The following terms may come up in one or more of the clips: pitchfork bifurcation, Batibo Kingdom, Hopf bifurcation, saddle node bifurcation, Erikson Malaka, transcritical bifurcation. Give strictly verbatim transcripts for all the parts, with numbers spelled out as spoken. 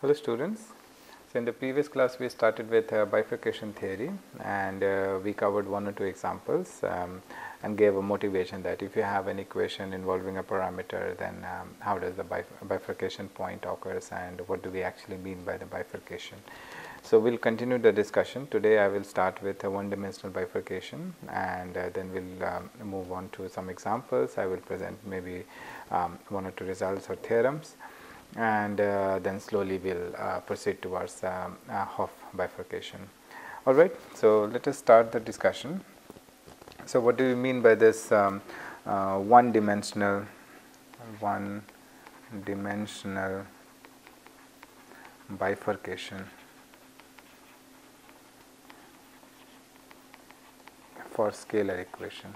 Hello students. So in the previous class we started with uh, bifurcation theory, and uh, we covered one or two examples um, and gave a motivation that if you have an equation involving a parameter, then um, how does the bif bifurcation point occurs and what do we actually mean by the bifurcation. So we'll continue the discussion. Today I will start with a one dimensional bifurcation, and uh, then we'll um, move on to some examples. I will present maybe um, one or two results or theorems, and uh, then slowly we'll uh, proceed towards um, uh, Hopf bifurcation. All right, so let us start the discussion. So what do we mean by this um, uh, one dimensional one dimensional bifurcation for scalar equation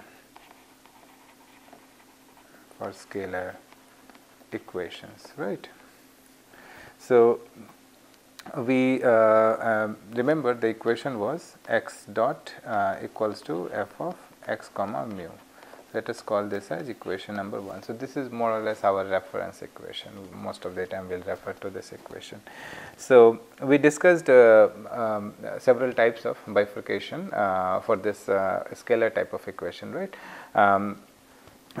for scalar equations, right? So we uh, uh, remember the equation was x dot uh, equals to f of x comma mu. Let us call this as equation number one. So this is more or less our reference equation. Most of the time we will refer to this equation. So we discussed uh, um, several types of bifurcation uh, for this uh, scalar type of equation, right? Um,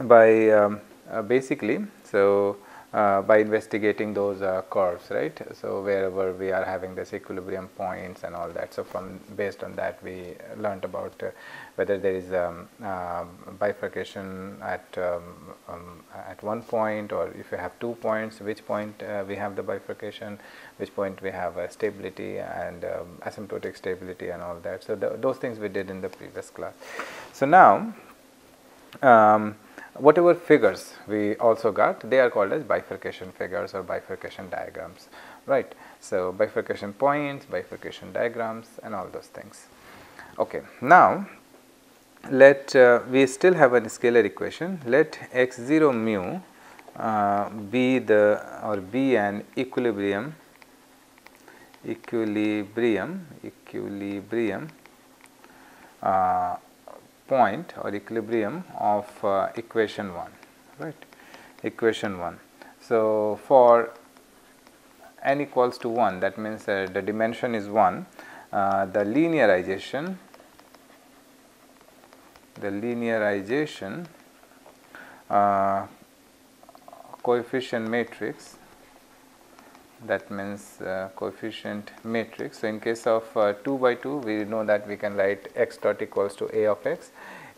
by um, uh, basically, so Uh, by investigating those uh, curves, right? So wherever we are having this equilibrium points and all that, so from based on that we learnt about uh, whether there is um, uh, bifurcation at um, um, at one point, or if you have two points, which point uh, we have the bifurcation, which point we have uh, stability and um, asymptotic stability and all that. So the, those things we did in the previous class. So now um, whatever figures we also got, they are called as bifurcation figures or bifurcation diagrams, right? So bifurcation points, bifurcation diagrams and all those things. Okay, now let uh, we still have a scalar equation. Let x zero mu uh, be the or be an equilibrium equilibrium equilibrium uh, point or equilibrium of uh, equation one, right? Equation one. So for n equals to one, that means uh, the dimension is one, uh, the linearization the linearization uh, coefficient matrix, that means uh, coefficient matrix. So in case of uh, two by two, we know that we can write x dot equals to a of x.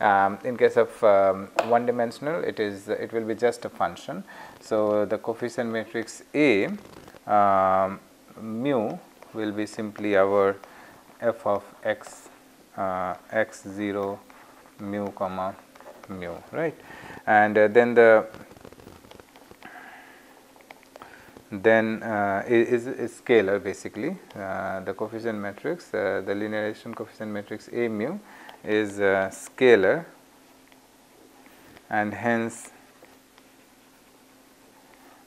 Um, in case of um, one dimensional, it is it will be just a function. So the coefficient matrix A um, mu will be simply our f of x uh, x zero mu comma mu, right? And uh, then the then uh, is, is scalar basically. Uh, the coefficient matrix, uh, the linearization coefficient matrix A mu is uh, scalar, and hence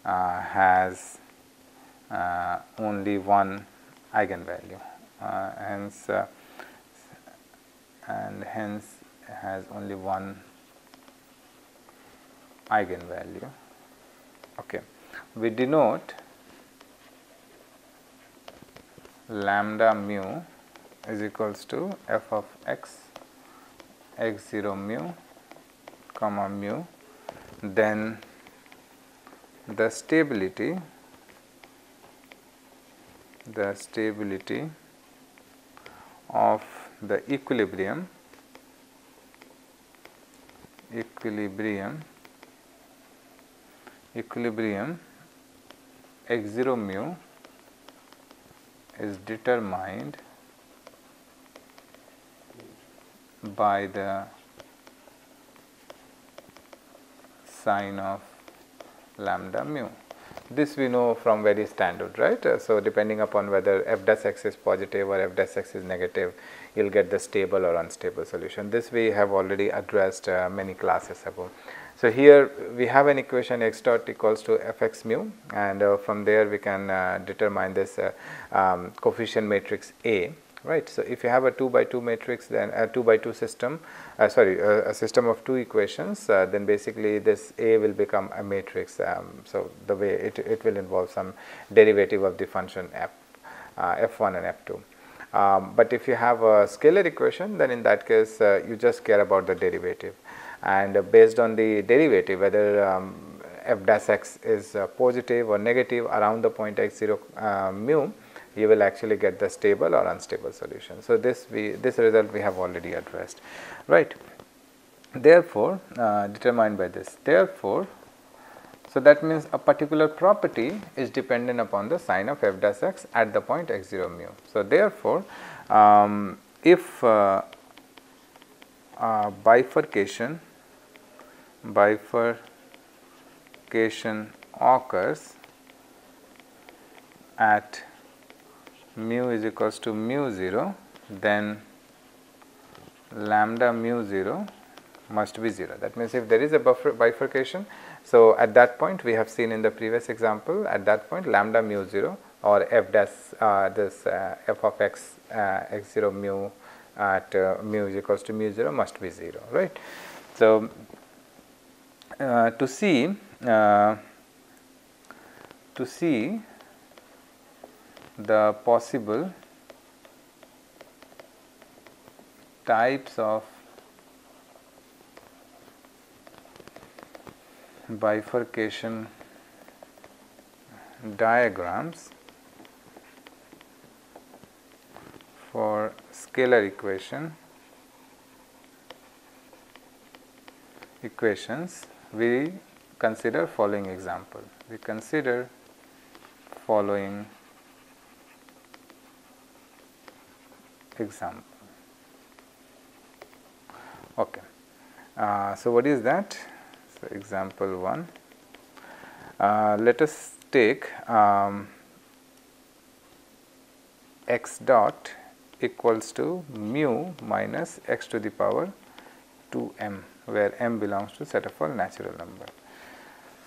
uh, has uh, only one eigenvalue, uh, hence uh, and hence has only one eigenvalue. Okay. We denote lambda mu is equals to f of x x zero mu comma mu. Then the stability the stability of the equilibrium equilibrium equilibrium x zero mu is determined by the sign of lambda mu. This we know from very standard, right? Uh, so depending upon whether f dash x is positive or f dash x is negative, you will get the stable or unstable solution. This we have already addressed uh, many classes ago. So here we have an equation x dot equals to f x mu, and uh, from there we can uh, determine this uh, um, coefficient matrix A right. So, if you have a two by two matrix, then a two by two system, uh, sorry, uh, a system of two equations, uh, then basically this A will become a matrix. Um, so, the way it, it will involve some derivative of the function f, uh, f one and f two. Um, but if you have a scalar equation, then in that case, uh, you just care about the derivative, and uh, based on the derivative, whether um, f dash x is uh, positive or negative around the point x zero uh, mu, you will actually get the stable or unstable solution. So, this we this result we have already addressed, right. Therefore, uh, determined by this, therefore, so that means a particular property is dependent upon the sign of f dash x at the point x zero mu. So, therefore, um, if uh, uh, bifurcation, bifurcation occurs at mu is equals to mu zero, then lambda mu zero must be zero. That means, if there is a bifurcation, so at that point we have seen in the previous example, at that point lambda mu zero or f dash uh, this uh, f of x uh, x zero mu at uh, mu is equals to mu zero must be zero, right. So, uh, to see uh, to see the possible types of bifurcation diagrams for scalar equation equations, we consider following example. We consider following example. Okay. Uh, so, what is that? So, example one. Uh, let us take um, x dot equals to mu minus x to the power two m, where m belongs to set of all natural number.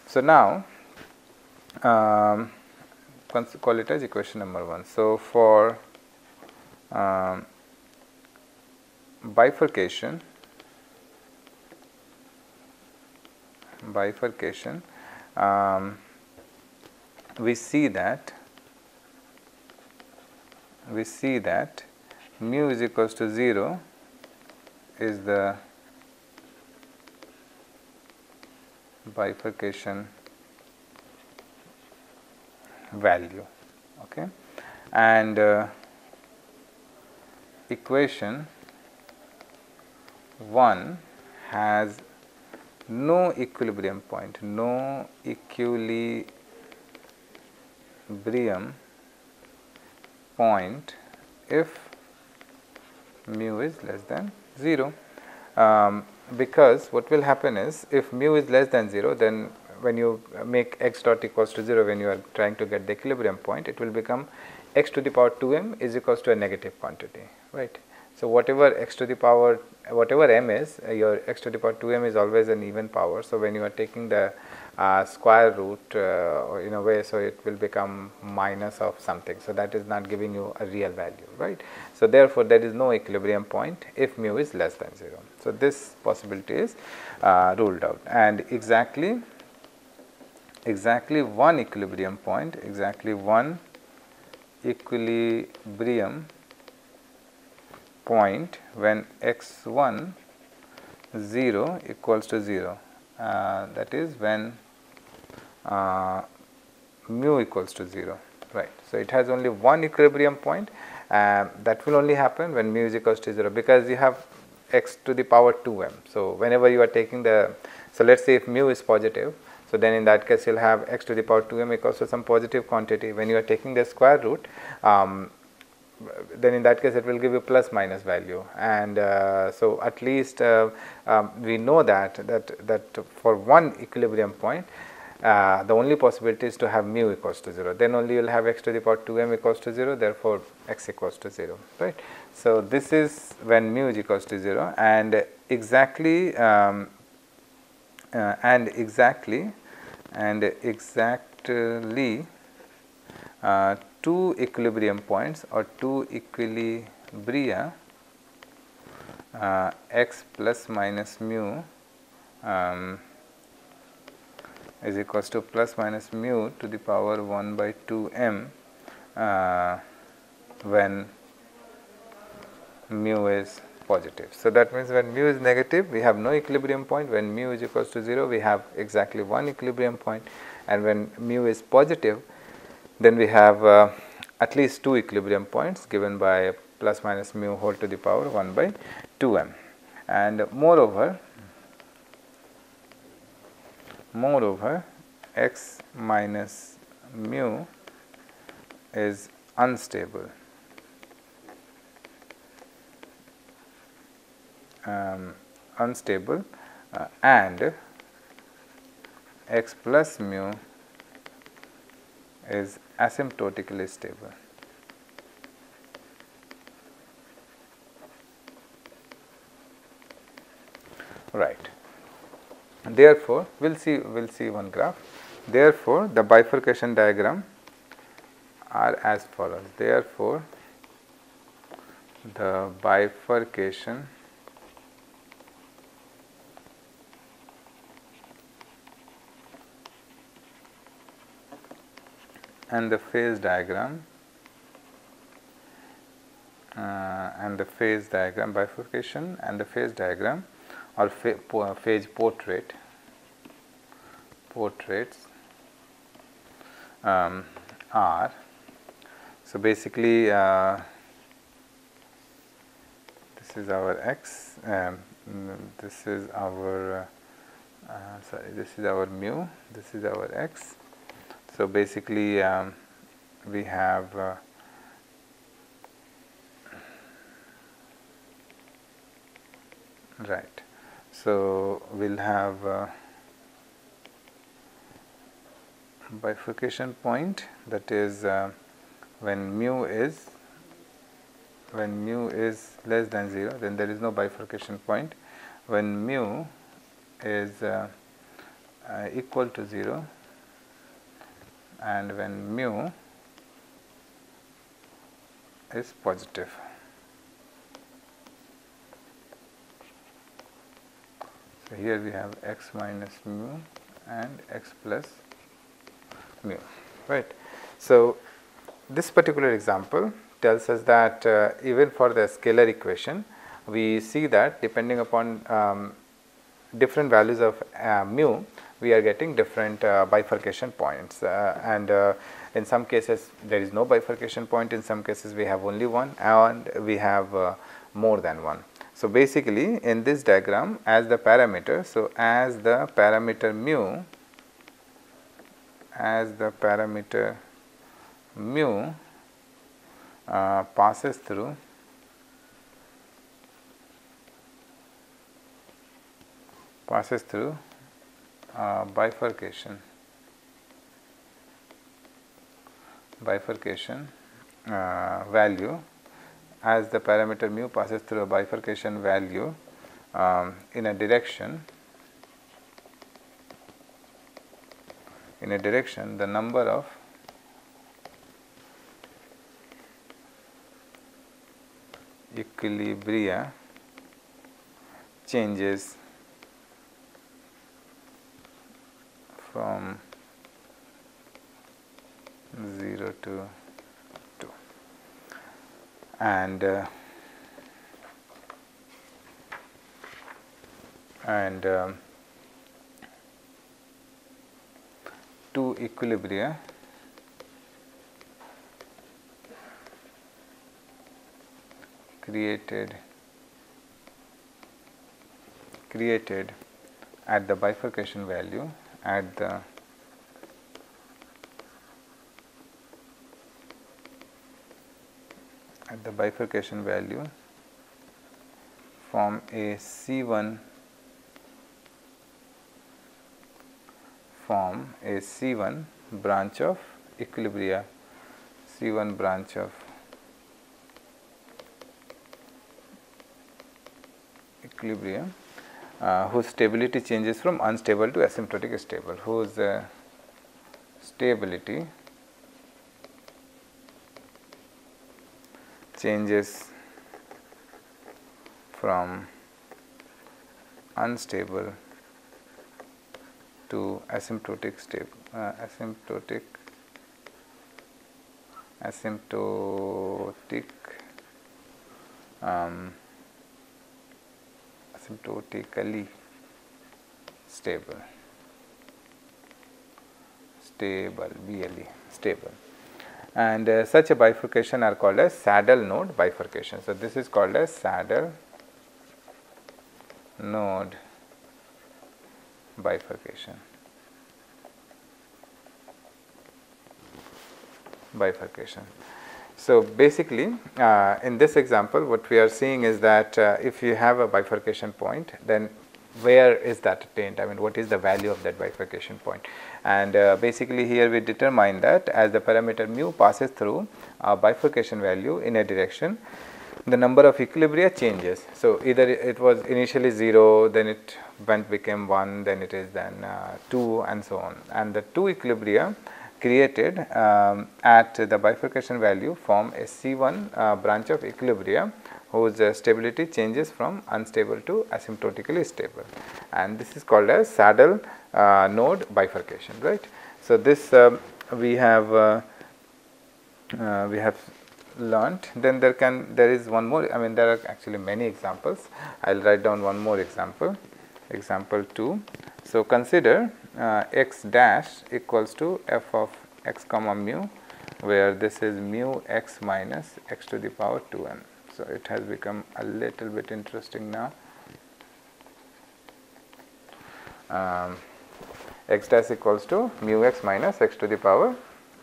So, now um, call it as equation number one. So, for Uh, bifurcation bifurcation um, we see that we see that mu is equals to zero is the bifurcation value, okay, and uh, equation one has no equilibrium point, no equilibrium point if mu is less than zero, um, because what will happen is, if mu is less than zero, then when you make x dot equals to zero, when you are trying to get the equilibrium point, it will become x to the power two m is equals to a negative quantity, right. So, whatever x to the power, whatever m is, your x to the power two m is always an even power. So, when you are taking the uh, square root uh, in a way, so it will become minus of something. So, that is not giving you a real value, right. So, therefore, there is no equilibrium point if mu is less than zero. So, this possibility is uh, ruled out, and exactly, exactly one equilibrium point, exactly one equilibrium point when x one zero equals to zero, uh, that is when uh, mu equals to zero, right. So, it has only one equilibrium point, uh, that will only happen when mu is equals to zero, because you have x to the power two m. So, whenever you are taking the, so let us say if mu is positive, so then in that case you will have x to the power two m equals to some positive quantity. When you are taking the square root, um, then in that case it will give you plus minus value, and uh, so at least uh, um, we know that that that for one equilibrium point, uh, the only possibility is to have mu equals to zero. Then only you will have x to the power two m equals to zero, therefore x equals to zero, right. So, this is when mu is equals to zero, and exactly um, uh, and exactly and exactly uh, two equilibrium points or two equilibrium bria uh, x plus minus mu um, is equals to plus minus mu to the power one by two m uh, when mu is positive. So, that means when mu is negative we have no equilibrium point, when mu is equals to zero we have exactly one equilibrium point, and when mu is positive then we have uh, at least two equilibrium points given by plus minus mu whole to the power one by two m. And moreover, moreover x minus mu is unstable. Um, unstable uh, and x plus mu is asymptotically stable. Right. Therefore, we'll see we'll see one graph. Therefore, the bifurcation diagram are as follows. Therefore, the bifurcation and the phase diagram uh, and the phase diagram bifurcation and the phase diagram or phase portrait portraits um, are. So, basically uh, this is our x, um, this is our uh, sorry this is our mu, this is our x. So, basically um, we have uh, right. So, we will have uh, bifurcation point, that is uh, when mu is when mu is less than zero, then there is no bifurcation point. When mu is uh, uh, equal to zero, and when mu is positive. So, here we have x minus mu and x plus mu, right. So, this particular example tells us that uh, even for the scalar equation, we see that depending upon um, different values of uh, mu, we are getting different uh, bifurcation points, uh, and uh, in some cases there is no bifurcation point, in some cases we have only one, and we have uh, more than one. So, basically in this diagram, as the parameter, so as the parameter mu, as the parameter mu uh, passes through passes through Uh, bifurcation bifurcation uh, value, as the parameter mu passes through a bifurcation value um, in a direction in a direction the number of equilibria changes from zero to two, and uh, and um, two equilibria created created at the bifurcation value at the at the bifurcation value form a C one form a C one branch of equilibria C one branch of equilibria Uh, whose stability changes from unstable to asymptotic stable, whose uh, stability changes from unstable to asymptotic stable, uh, asymptotic, asymptotic, um, asymptotically stable, stable, B L E, stable. And uh, such a bifurcation are called as saddle node bifurcation. So, this is called as saddle node bifurcation. Bifurcation. So, basically uh, in this example what we are seeing is that uh, if you have a bifurcation point, then where is that attained? I mean, what is the value of that bifurcation point? And uh, basically here we determine that as the parameter mu passes through a bifurcation value in a direction, the number of equilibria changes. So, either it was initially zero, then it went became one, then it is then uh, two, and so on. And the two equilibria created um, at the bifurcation value form a C one uh, branch of equilibria whose uh, stability changes from unstable to asymptotically stable, and this is called as saddle uh, node bifurcation, right. So, this uh, we have uh, uh, we have learnt. Then there can there is one more, I mean there are actually many examples. I will write down one more example, example two. So, consider uh, x dash equals to f of x comma mu, where this is mu x minus x to the power two n. So, it has become a little bit interesting now. Um, x dash equals to mu x minus x to the power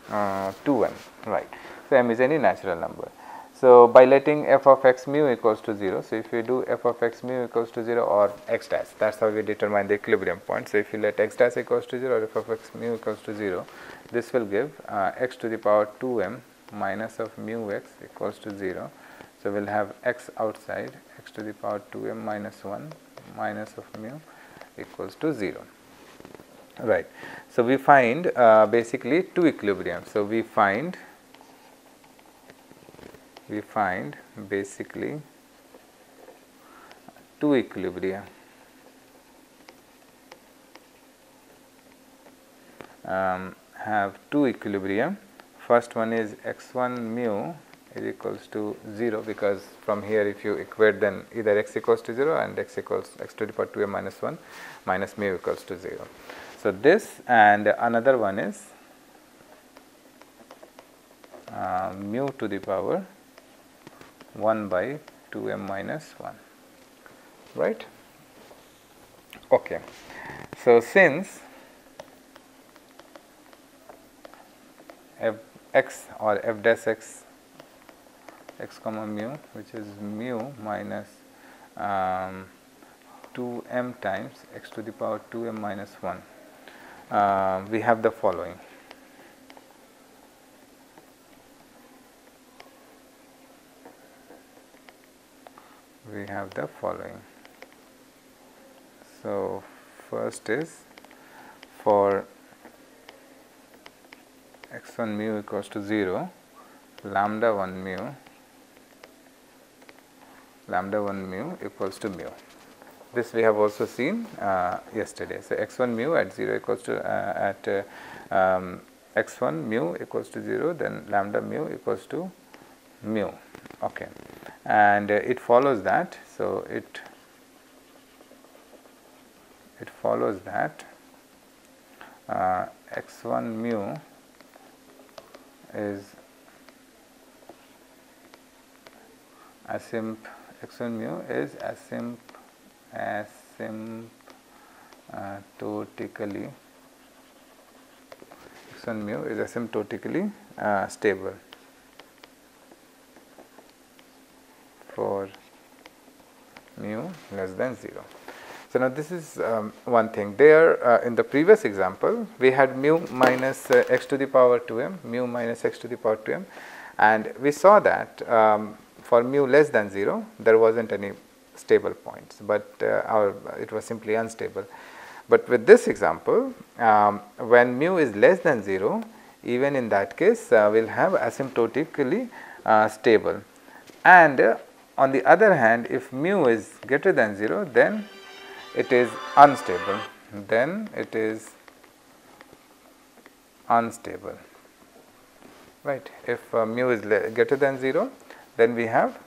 uh, two n, right. So, m is any natural number. So, by letting f of x mu equals to zero, so if you do f of x mu equals to zero or x dash, that is how we determine the equilibrium point. So, if you let x dash equals to zero or f of x mu equals to zero, this will give uh, x to the power two m minus of mu x equals to zero. So, we will have x outside, x to the power two m minus one minus of mu equals to zero, right. So, we find uh, basically two equilibrium. So, we find we find basically two equilibria um, have two equilibria. First one is x one mu is equals to zero, because from here if you equate, then either x equals to zero and x equals x to the power two m minus one minus mu equals to zero. So, this, and another one is uh, mu to the power one by two m minus one, right. Okay. So, since f x or f dash x, x comma mu, which is mu minus um, two m times x to the power two m minus one, uh, we have the following. We have the following. So, first is for x one mu equals to zero, lambda one mu, lambda one mu equals to mu. This we have also seen uh, yesterday. So, x one mu at zero equals to uh, at uh, um, x one mu equals to zero, then lambda mu equals to mu. Okay. And uh, it follows that, so it it follows that uh, x one mu is asymp x one mu is asymp asymptotically x one mu is asymptotically uh, stable for mu less than zero. So, now this is um, one thing. There uh, in the previous example we had mu minus uh, x to the power two m, mu minus x to the power two m, and we saw that um, for mu less than zero there was not any stable points, but uh, our, it was simply unstable. But with this example, um, when mu is less than zero, even in that case uh, we will have asymptotically uh, stable. And uh, On the other hand, if mu is greater than zero, then it is unstable. Then it is unstable. Right? If uh, mu is greater than zero, then we have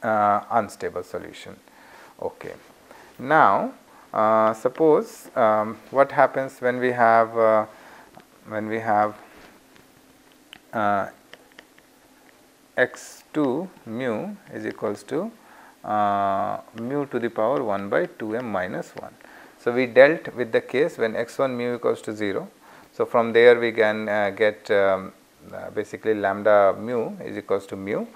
uh, unstable solution. Okay. Now, uh, suppose um, what happens when we have uh, when we have uh, x two mu is equals to uh, mu to the power one by two m minus one. So, we dealt with the case when x one mu equals to zero. So, from there we can uh, get um, uh, basically lambda mu is equals to mu,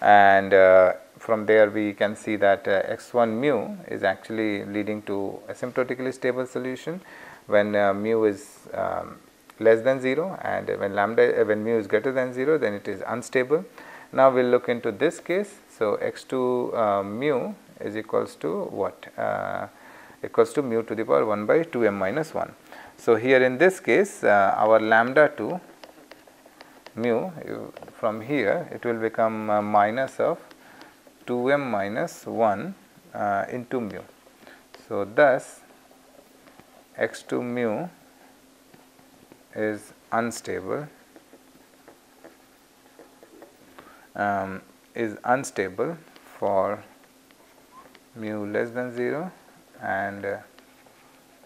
and uh, from there we can see that uh, x one mu is actually leading to asymptotically stable solution when uh, mu is um, less than zero, and when lambda uh, when mu is greater than zero, then it is unstable. Now, we will look into this case. So, x two uh, mu is equals to what? Uh, equals to mu to the power one by two m minus one. So, here in this case uh, our lambda to mu from here it will become uh, minus of two m minus one uh, into mu. So, thus x two mu is unstable. Um, is unstable for mu less than zero and uh,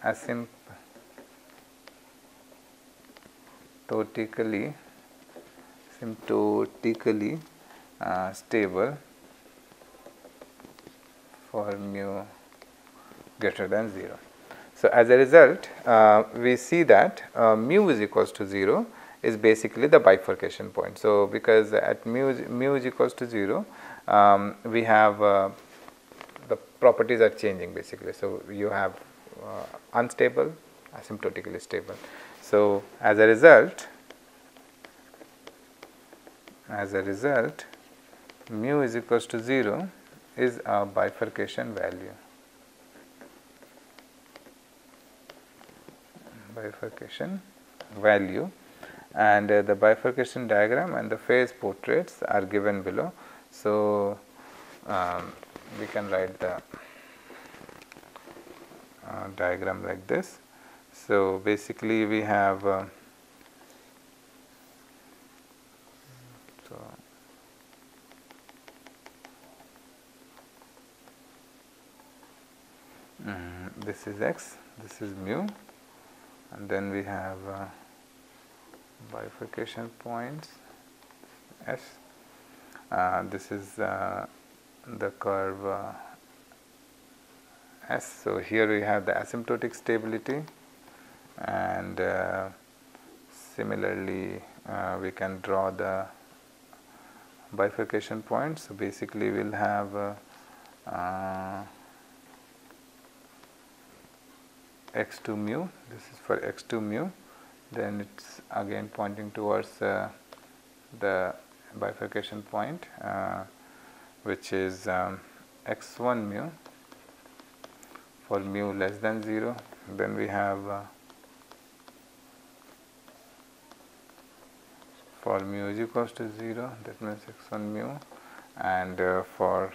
asymptotically asymptotically uh, stable for mu greater than zero. So, as a result uh, we see that uh, mu is equals to zero is basically the bifurcation point. So, because at mu, mu is equals to zero, um, we have uh, the properties are changing basically. So, you have uh, unstable, asymptotically stable. So, as a result, as a result mu is equals to zero is a bifurcation value, bifurcation value. And uh, the bifurcation diagram and the phase portraits are given below. So, um, we can write the uh, diagram like this. So, basically we have uh, so mm, this is x, this is mu, and then we have uh, bifurcation points S. Uh, this is uh, the curve uh, S. So, here we have the asymptotic stability, and uh, similarly uh, we can draw the bifurcation points. So, basically we will have uh, uh, x two mu, this is for x two mu. Then it is again pointing towards uh, the bifurcation point uh, which is um, x one mu for mu less than zero. Then we have uh, for mu is equals to zero, that means x one mu, and uh, for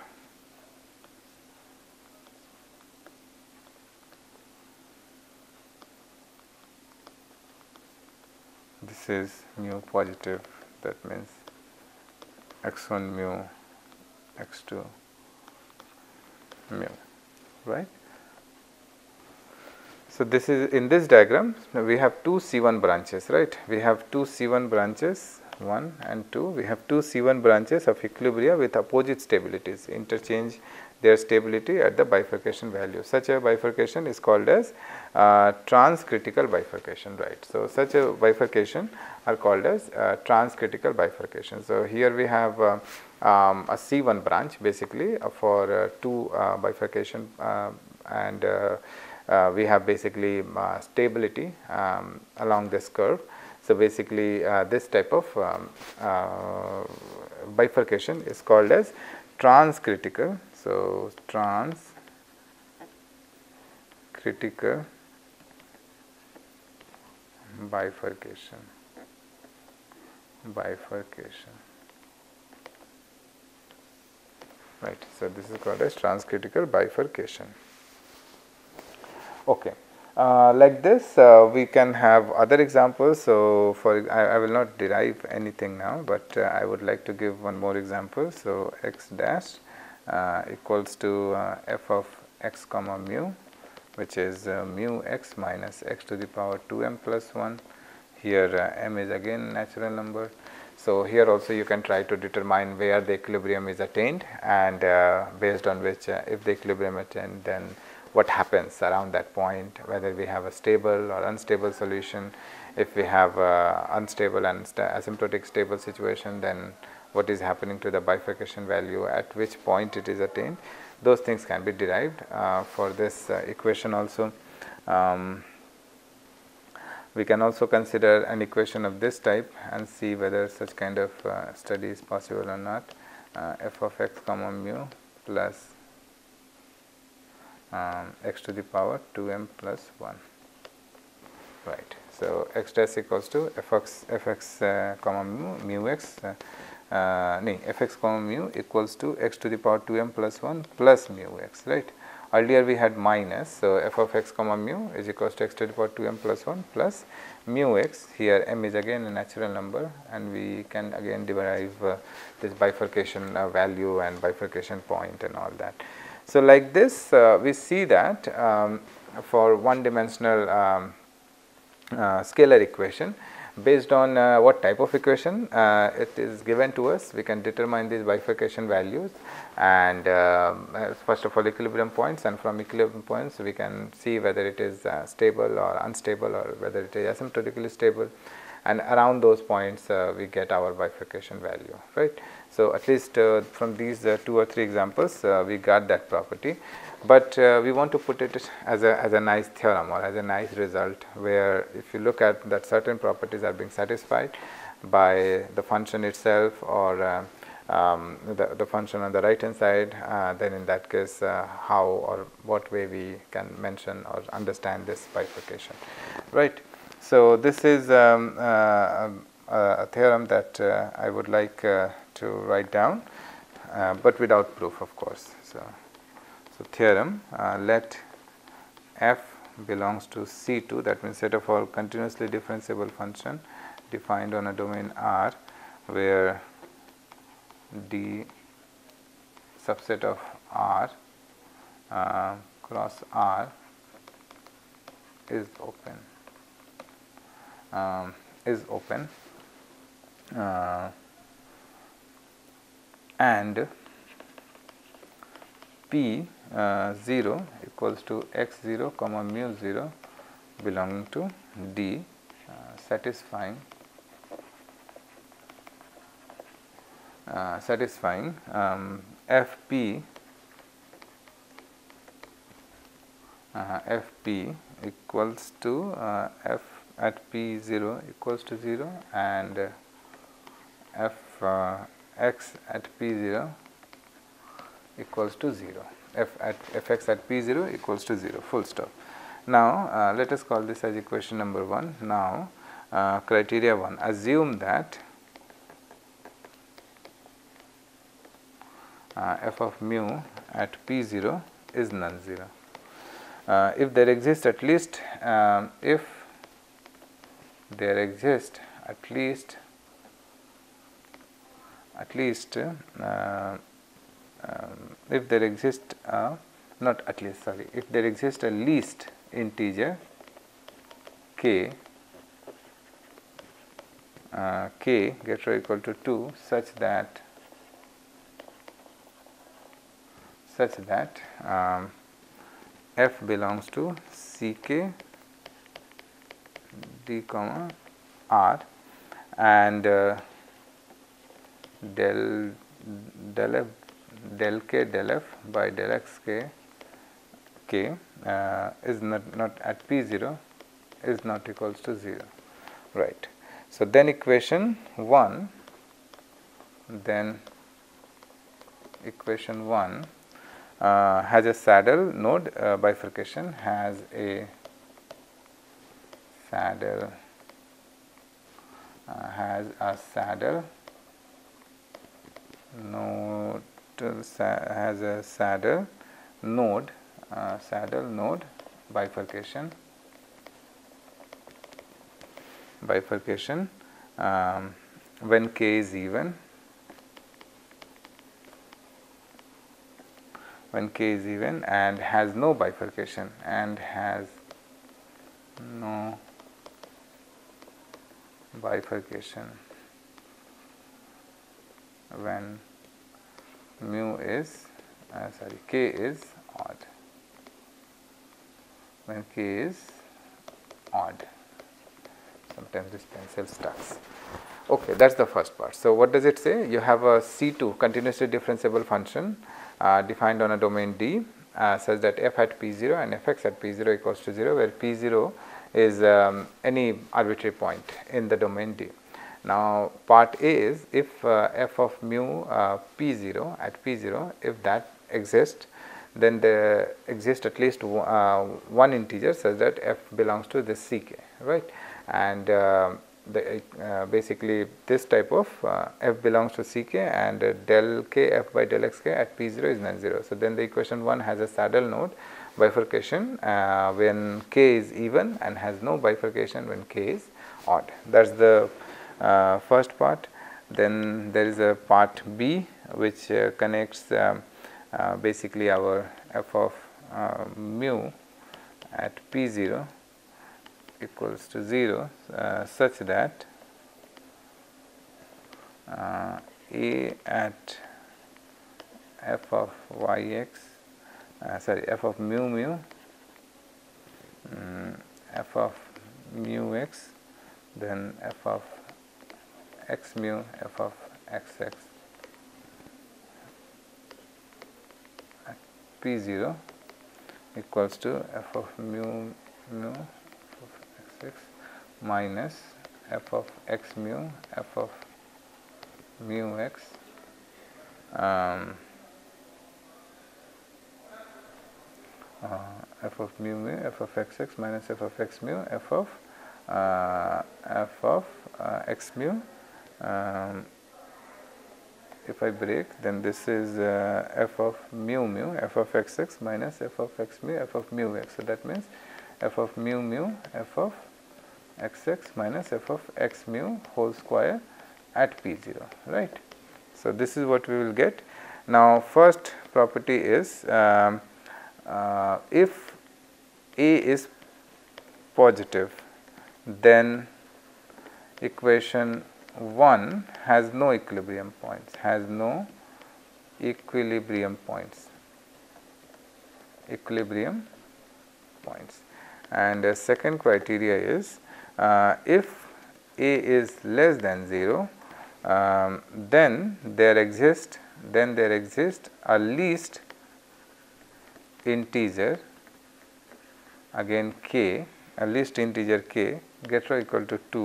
this is mu positive, that means x one mu, x two mu, right. So, this is in this diagram we have two C one branches, right. We have two C one branches, one and two. We have two C one branches of equilibria with opposite stabilities, interchange their stability at the bifurcation value. Such a bifurcation is called as uh, transcritical bifurcation, right. So, such a bifurcation are called as uh, transcritical bifurcation. So, here we have uh, um, a C one branch basically uh, for uh, two uh, bifurcation uh, and uh, uh, we have basically uh, stability um, along this curve. So, basically uh, this type of um, uh, bifurcation is called as transcritical. So, transcritical bifurcation, bifurcation. right. So this is called as transcritical bifurcation. Okay. Uh, like this uh, we can have other examples. So for I, I will not derive anything now, but uh, I would like to give one more example. So x dash uh, equals to uh, f of x comma mu, which is uh, mu x minus x to the power two m plus one. Here uh, m is again natural number. So here also you can try to determine where the equilibrium is attained, and uh, based on which uh, if the equilibrium attained, then what happens around that point, whether we have a stable or unstable solution. If we have a unstable and asymptotic stable situation, then what is happening to the bifurcation value, at which point it is attained. Those things can be derived uh, for this uh, equation also. Um, we can also consider an equation of this type and see whether such kind of uh, study is possible or not. Uh, f of x comma mu plus Um, x to the power two m plus one, right. So x dash equals to fx fx uh, comma mu mu x uh, uh, no, fx comma mu equals to x to the power two m plus one plus mu x, right. Earlier we had minus, so f of x comma mu is equals to x to the power two m plus one plus mu x. Here m is again a natural number, and we can again derive uh, this bifurcation uh, value and bifurcation point and all that. So like this uh, we see that um, for one dimensional um, uh, scalar equation, based on uh, what type of equation uh, it is given to us, we can determine these bifurcation values and uh, first of all equilibrium points, and from equilibrium points we can see whether it is uh, stable or unstable, or whether it is asymptotically stable, and around those points uh, we get our bifurcation value, right. So at least uh, from these uh, two or three examples uh, we got that property, but uh, we want to put it as a, as a nice theorem or as a nice result, where if you look at that certain properties are being satisfied by the function itself, or uh, um, the, the function on the right hand side, uh, then in that case uh, how or what way we can mention or understand this bifurcation, right. So this is um, uh, uh, a theorem that uh, I would like uh, to write down, uh, but without proof, of course. So, so theorem: uh, let f belongs to C two, that means set of all continuously differentiable function defined on a domain R, where D subset of R uh, cross R is open. Um, is open uh, and P uh, zero equals to x zero comma mu zero belonging to D, uh, satisfying uh, satisfying um, F P uh, F P equals to uh, F at P zero equals to zero, and uh, f uh, x at P zero equals to zero, f at f x at P zero equals to zero, full stop. Now uh, let us call this as equation number one. Now uh, criteria one, assume that uh, f of mu at P zero is non-zero. Uh, if there exists at least uh, if there exist at least at least uh, um, if there exist uh, not at least sorry if there exists a least integer k uh, k greater or equal to two, such that such that um, f belongs to C K D comma R, and uh, del del f del k del f by del x k k uh, is not not at P zero is not equals to zero, right. So then equation one then equation one uh, has a saddle node uh, bifurcation, has a Saddle uh, has a saddle node uh, has a saddle node, uh, saddle node bifurcation, bifurcation um, when k is even, when k is even and has no bifurcation, and has no bifurcation when mu is uh, sorry k is odd, when k is odd. Sometimes this pencil starts. Okay, that's the first part. So what does it say? You have a C two continuously differentiable function uh, defined on a domain D uh, such that f at P zero and f(x) at P zero equals to zero, where P zero is um, any arbitrary point in the domain D. Now part A is if uh, f of mu uh, P zero at P zero, if that exists, then there exists at least uh, one integer such that f belongs to this C K, right? And uh, the, uh, basically this type of uh, f belongs to C K and uh, del k f by del x k at P zero is non-zero. So then the equation one has a saddle node bifurcation uh, when k is even and has no bifurcation when k is odd. That is the uh, first part. Then there is a part B which uh, connects um, uh, basically our f of uh, mu at P zero equals to zero uh, such that uh, A at f of yx uh, sorry f of mu mu um, f of mu x, then f of x mu, f of x x at P zero equals to f of mu mu minus f of x mu, f of mu x um, uh, f of mu mu, f of x x minus f of x mu, f of uh, f of uh, x mu. Um, if I break, then this is uh, f of mu mu, f of x x minus f of x mu, f of mu x. So that means f of mu mu, f of x x minus f of x mu whole square at P zero, right. So this is what we will get. Now first property is um, uh, if A is positive, then equation one has no equilibrium points, has no equilibrium points, equilibrium points. And the second criteria is Uh, if A is less than zero, um, then there exist then there exist a least integer, again k, a least integer k greater or equal to two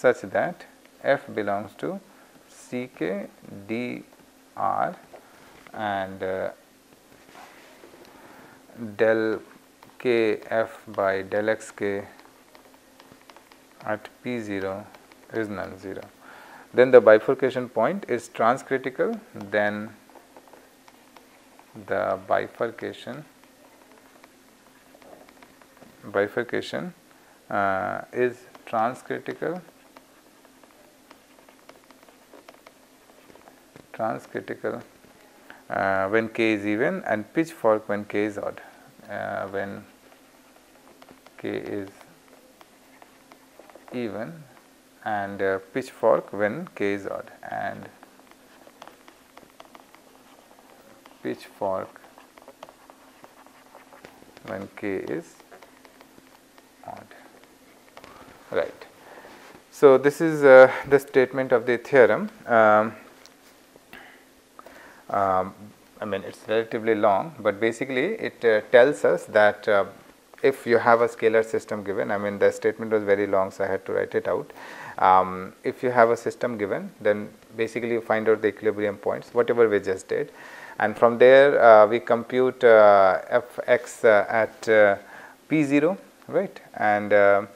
such that f belongs to C K D R and uh, del k f by del x k at P zero is non-zero. Then the bifurcation point is transcritical, then the bifurcation bifurcation uh, is transcritical transcritical uh, when k is even and pitchfork when k is odd, uh, when k is even and uh, pitchfork when k is odd, and pitchfork when k is odd, right. So this is uh, the statement of the theorem. Um, um, I mean, it is relatively long, but basically it uh, tells us that uh, if you have a scalar system given, I mean the statement was very long, so I had to write it out. Um, if you have a system given, then basically you find out the equilibrium points, whatever we just did, and from there uh, we compute uh, f x uh, at uh, P zero, right? And uh,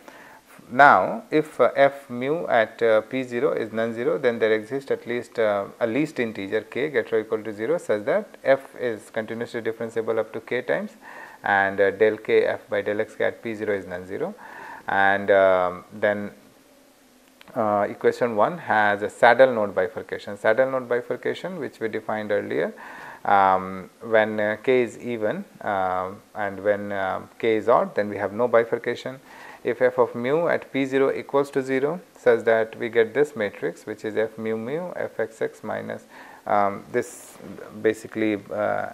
Now, if uh, f mu at uh, p zero is non-zero, then there exists at least uh, a least integer k greater or equal to zero, such that f is continuously differentiable up to k times, and uh, del k f by del x k at p zero is non-zero. And uh, then uh, equation one has a saddle node bifurcation. Saddle node bifurcation, which we defined earlier, Um, when uh, k is even uh, and when uh, k is odd, then we have no bifurcation. If f of mu at p zero equals to zero, such that we get this matrix, which is f mu mu f x x minus um, this basically uh,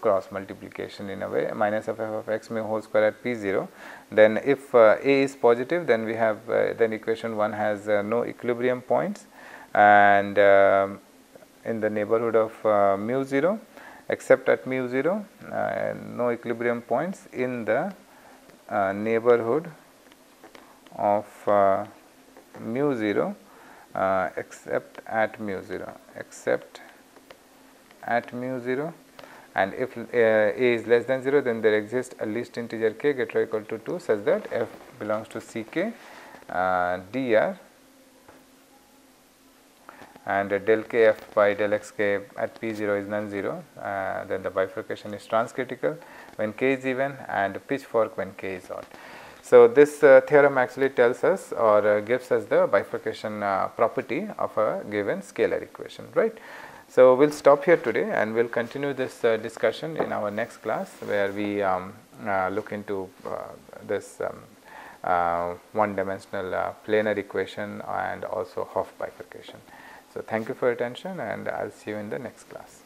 cross multiplication in a way, minus of f of x mu whole square at p zero. Then if uh, a is positive, then we have uh, then equation one has uh, no equilibrium points, and uh, in the neighborhood of uh, mu zero, except at mu zero, uh, no equilibrium points in the uh, neighborhood of uh, mu zero, uh, except at mu zero, except at mu zero. And if uh, a is less than zero, then there exists a least integer k greater or equal to two, such that f belongs to C K uh, dr. And uh, del k f by del x k at p zero is non-zero, uh, then the bifurcation is transcritical when k is even and pitchfork when k is odd. So, this uh, theorem actually tells us or uh, gives us the bifurcation uh, property of a given scalar equation, right. So, we will stop here today and we will continue this uh, discussion in our next class, where we um, uh, look into uh, this um, uh, one dimensional uh, planar equation and also Hopf bifurcation. So, thank you for your attention, and I will see you in the next class.